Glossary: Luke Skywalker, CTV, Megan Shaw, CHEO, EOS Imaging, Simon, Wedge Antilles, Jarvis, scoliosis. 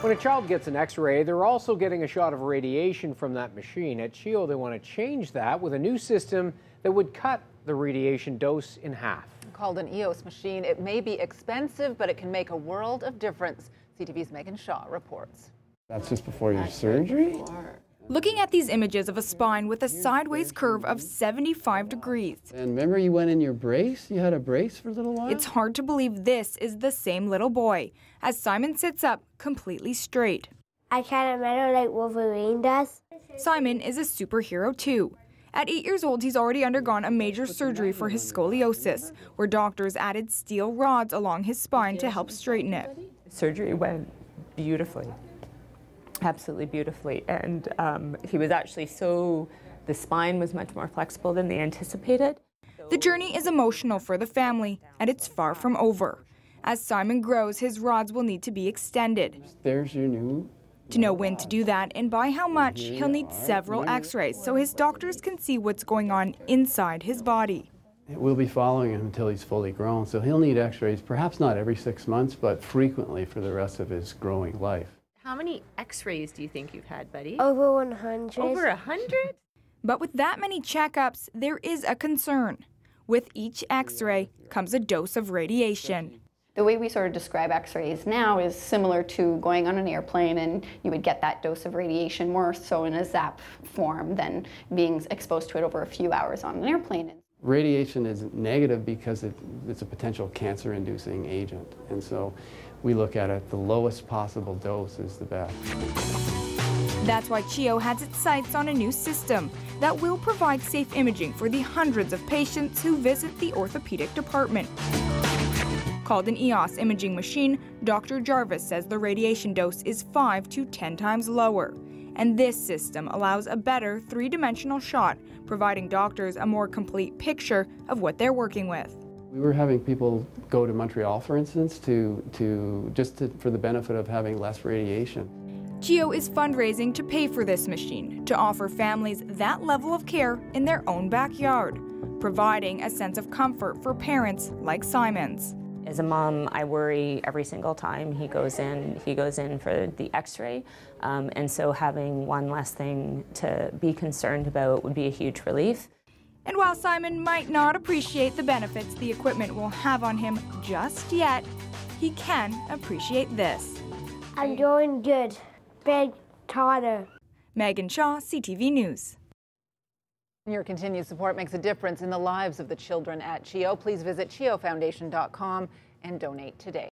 When a child gets an X-ray, they're also getting a shot of radiation from that machine. At CHEO, they want to change that with a new system that would cut the radiation dose in half. Called an EOS machine, it may be expensive, but it can make a world of difference. CTV's Megan Shaw reports. That's just before your surgery? Looking at these images of a spine with a sideways curve of 75 degrees. And remember you went in your brace? You had a brace for a little while? It's hard to believe this is the same little boy, as Simon sits up completely straight. I kind of matter like Wolverine does. Simon is a superhero too. At 8 years old, he's already undergone a major surgery for his scoliosis, where doctors added steel rods along his spine to help straighten it. Surgery went beautifully, absolutely beautifully, and he was actually the spine was much more flexible than they anticipated. The journey is emotional for the family, and it's far from over. As Simon grows, his rods will need to be extended. There's your new. To know when to do that and by how much, he'll need several x-rays so his doctors can see what's going on inside his body. We'll be following him until he's fully grown, so he'll need x-rays, perhaps not every 6 months, but frequently for the rest of his growing life. How many x-rays do you think you've had, buddy? Over 100. Over 100? But with that many checkups, there is a concern. With each x-ray comes a dose of radiation. The way we sort of describe x-rays now is similar to going on an airplane, and you would get that dose of radiation more so in a zap form than being exposed to it over a few hours on an airplane. Radiation is negative because it's a potential cancer-inducing agent, and so we look at it, the lowest possible dose is the best. That's why CHEO has its sights on a new system that will provide safe imaging for the hundreds of patients who visit the orthopedic department. Called an EOS imaging machine, Dr. Jarvis says the radiation dose is 5 to 10 times lower. And this system allows a better three-dimensional shot, providing doctors a more complete picture of what they're working with. We were having people go to Montreal, for instance, for the benefit of having less radiation. CHEO is fundraising to pay for this machine, to offer families that level of care in their own backyard, providing a sense of comfort for parents like Simon's. As a mom, I worry every single time he goes in for the x-ray, and so having one less thing to be concerned about would be a huge relief. And while Simon might not appreciate the benefits the equipment will have on him just yet, he can appreciate this. I'm doing good. Big toddler. Megan Shaw, CTV News. Your continued support makes a difference in the lives of the children at CHEO. Please visit CHEOFoundation.com and donate today.